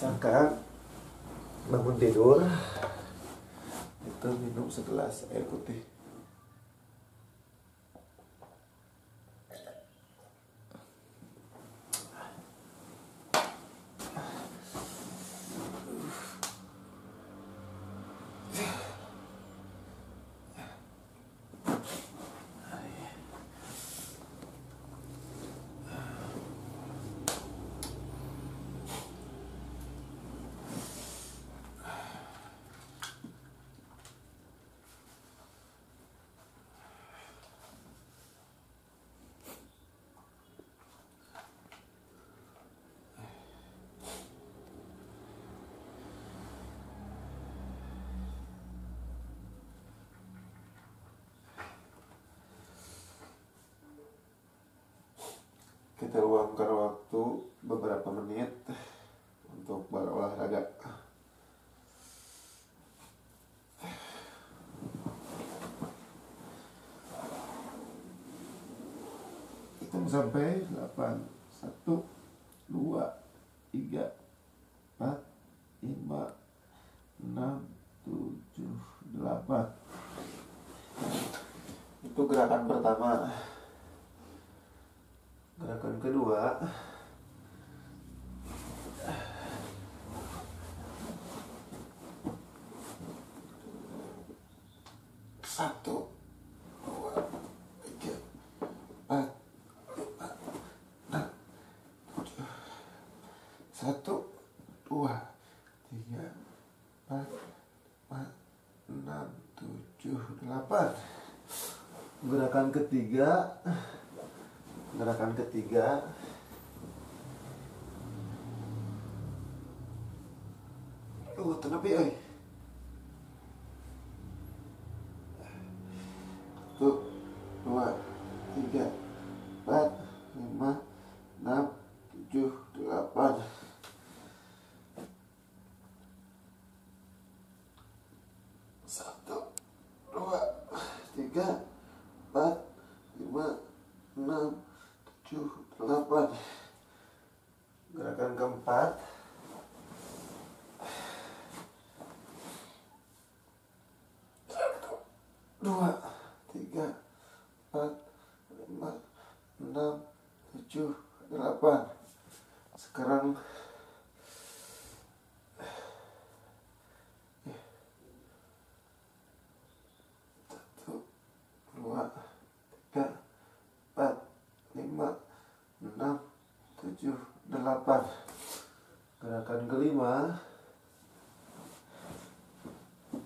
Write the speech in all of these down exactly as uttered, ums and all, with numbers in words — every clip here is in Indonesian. Sangka bangun tidur itu minum segelas air putih. Kita luangkan waktu beberapa menit untuk berolahraga. Hitung sampai delapan. Satu, dua, tiga, empat, lima, enam, tujuh, delapan. Itu gerakan pertama. Gerakan kedua, satu, dua, tiga, empat, lima, enam, tujuh, satu, dua, tiga, empat, lima, enam, tujuh, delapan. Gerakan ketiga. Gerakan ketiga oh, tenepi, oi. Satu, dua, tiga, empat, lima, enam, tujuh, delapan. Satu, dua, tiga, empat, lima, enam, tujuh, delapan. Gerakan keempat, satu, dua, tiga, empat, lima, enam, tujuh, delapan. Sekarang satu, dua, tiga, empat, lima, enam, tujuh, delapan. Gerakan kelima, hitung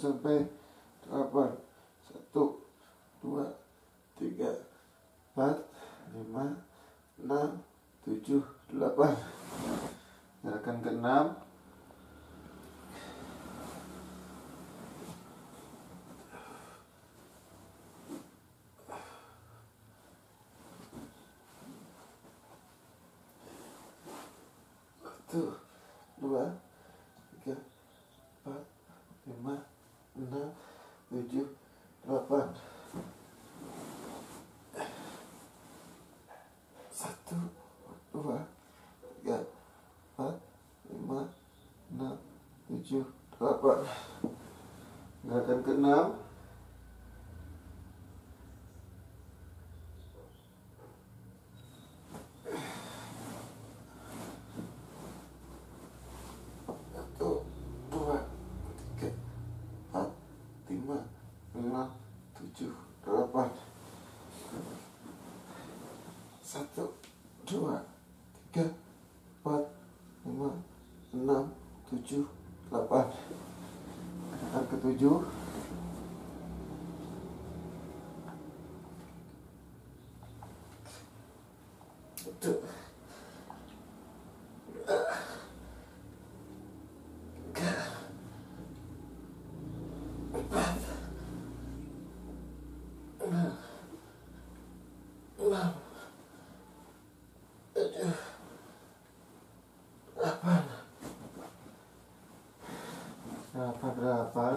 sampai delapan. Satu, dua, tiga, empat, lima, enam, tujuh, delapan. Gerakan keenam, satu, dua, tiga, empat, lima, enam, tujuh, delapan. Satu, dua, tiga, empat, lima, enam, tujuh, delapan. Gerakan keenam, satu, dua, tiga, empat, lima, enam, tujuh, delapan. Satu, dua, tiga, empat, lima, enam, tujuh, delapan. Gerakan ketujuh, satu, tiga, empat, enam, enam, tujuh, delapan. Delapan, delapan.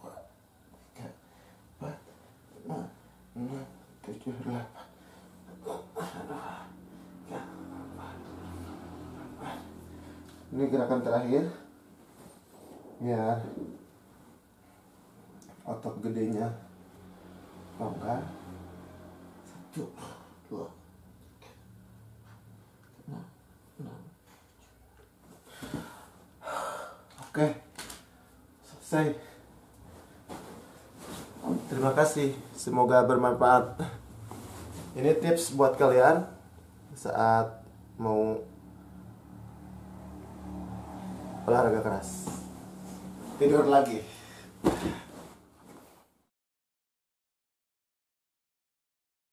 dua, tiga, empat, lima, enam, tujuh, delapan, dua, tiga, empat, delapan. Ini gerakan terakhir, biar otot gedenya longgar. Satu, dua, tiga, enam. Oke, selesai. Terima kasih, semoga bermanfaat. Ini tips buat kalian saat mau olahraga keras. Tidur lagi.